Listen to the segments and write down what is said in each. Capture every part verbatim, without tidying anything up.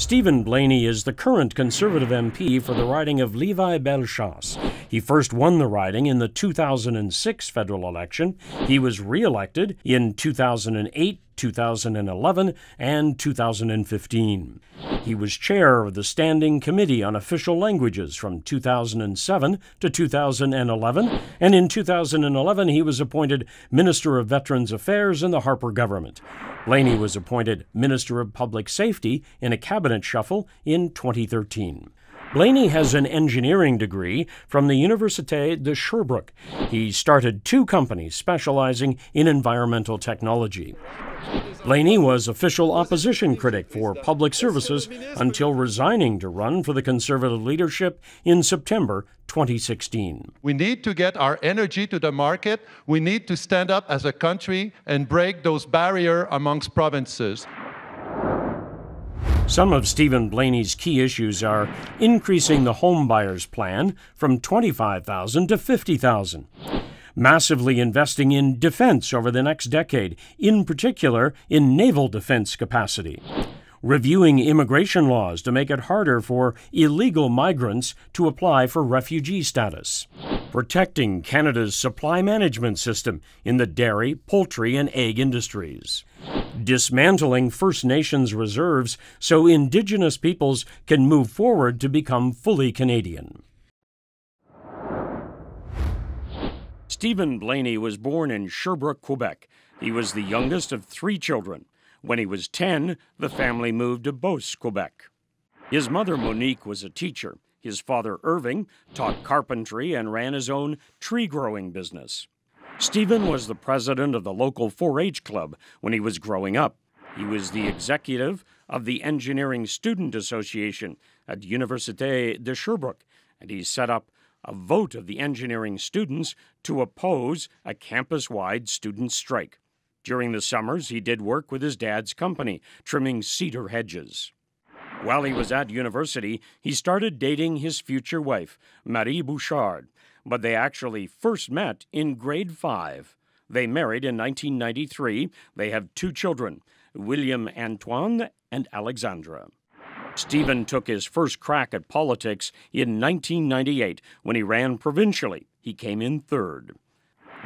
Steven Blaney is the current Conservative M P for the riding of Levi-Bellechasse. He first won the riding in the two thousand six federal election. He was re-elected in two thousand eight, two thousand eleven, and two thousand fifteen. He was chair of the Standing Committee on Official Languages from two thousand seven to two thousand eleven, and in two thousand eleven he was appointed Minister of Veterans Affairs in the Harper government. Blaney was appointed Minister of Public Safety in a cabinet shuffle in twenty thirteen. Blaney has an engineering degree from the Université de Sherbrooke. He started two companies specializing in environmental technology. Blaney was official opposition critic for public services until resigning to run for the Conservative leadership in September twenty sixteen. We need to get our energy to the market. We need to stand up as a country and break those barriers amongst provinces. Some of Steven Blaney's key issues are increasing the home buyers plan from twenty-five thousand to fifty thousand, massively investing in defense over the next decade, in particular in naval defense capacity, reviewing immigration laws to make it harder for illegal migrants to apply for refugee status, protecting Canada's supply management system in the dairy, poultry, and egg industries, dismantling First Nations reserves so Indigenous peoples can move forward to become fully Canadian. Steven Blaney was born in Sherbrooke, Quebec. He was the youngest of three children. When he was ten, the family moved to Beauce, Quebec. His mother, Monique, was a teacher. His father, Irving, taught carpentry and ran his own tree-growing business. Steven was the president of the local four H club when he was growing up. He was the executive of the Engineering Student Association at Université de Sherbrooke, and he set up a vote of the engineering students to oppose a campus-wide student strike. During the summers, he did work with his dad's company, trimming cedar hedges. While he was at university, he started dating his future wife, Marie Bouchard, but they actually first met in grade five. They married in nineteen ninety-three. They have two children, William Antoine and Alexandra. Steven took his first crack at politics in nineteen ninety-eight when he ran provincially. He came in third.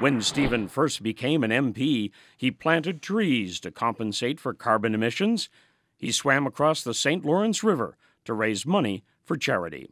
When Steven first became an M P, he planted trees to compensate for carbon emissions. He swam across the Saint Lawrence River to raise money for charity.